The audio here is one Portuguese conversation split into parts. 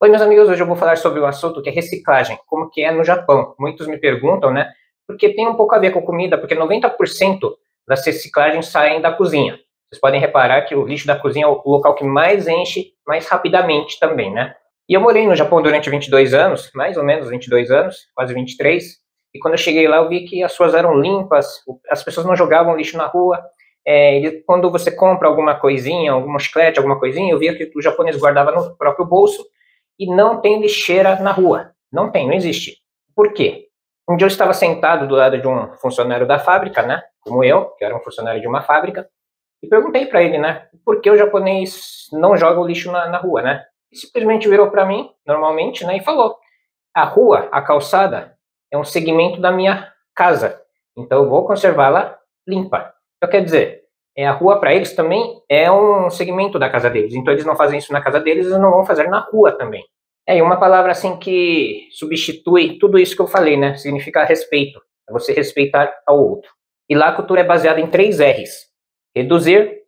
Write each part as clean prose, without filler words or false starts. Oi, meus amigos, hoje eu vou falar sobre o assunto que é reciclagem, como que é no Japão. Muitos me perguntam, né, porque tem um pouco a ver com comida, porque 90% das reciclagens saem da cozinha. Vocês podem reparar que o lixo da cozinha é o local que mais enche, mais rapidamente também, né. E eu morei no Japão durante 22 anos, mais ou menos 22 anos, quase 23, e quando eu cheguei lá eu vi que as ruas eram limpas, as pessoas não jogavam lixo na rua. Quando você compra alguma coisinha, algum chiclete, alguma coisinha, eu via que o japonês guardava no próprio bolso. E não tem lixeira na rua. Não tem, não existe. Por quê? Um dia eu estava sentado do lado de um funcionário da fábrica, né? Como eu, que era um funcionário de uma fábrica. E perguntei para ele, né? Por que o japonês não joga o lixo na rua, né? E simplesmente virou para mim, normalmente, né? E falou: a rua, a calçada, é um segmento da minha casa. Então eu vou conservá-la limpa. Então quer dizer, a rua para eles também é um segmento da casa deles. Então eles não fazem isso na casa deles, eles não vão fazer na rua também. E uma palavra assim que substitui tudo isso que eu falei, né? Significa respeito. É você respeitar ao outro. E lá a cultura é baseada em 3 R's. Reduzir,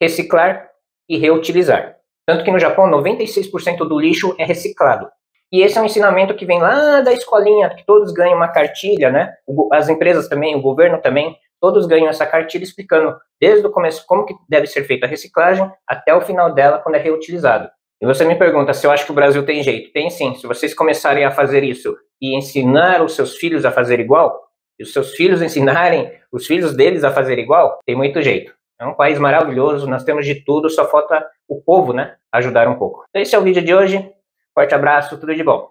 reciclar e reutilizar. Tanto que no Japão 96% do lixo é reciclado. E esse é um ensinamento que vem lá da escolinha, que todos ganham uma cartilha, né? As empresas também, o governo também. Todos ganham essa cartilha explicando desde o começo como que deve ser feita a reciclagem até o final dela quando é reutilizado. E você me pergunta se eu acho que o Brasil tem jeito. Tem sim. Se vocês começarem a fazer isso e ensinar os seus filhos a fazer igual, e os seus filhos ensinarem os filhos deles a fazer igual, tem muito jeito. É um país maravilhoso, nós temos de tudo, só falta o povo, né, ajudar um pouco. Então esse é o vídeo de hoje. Forte abraço, tudo de bom.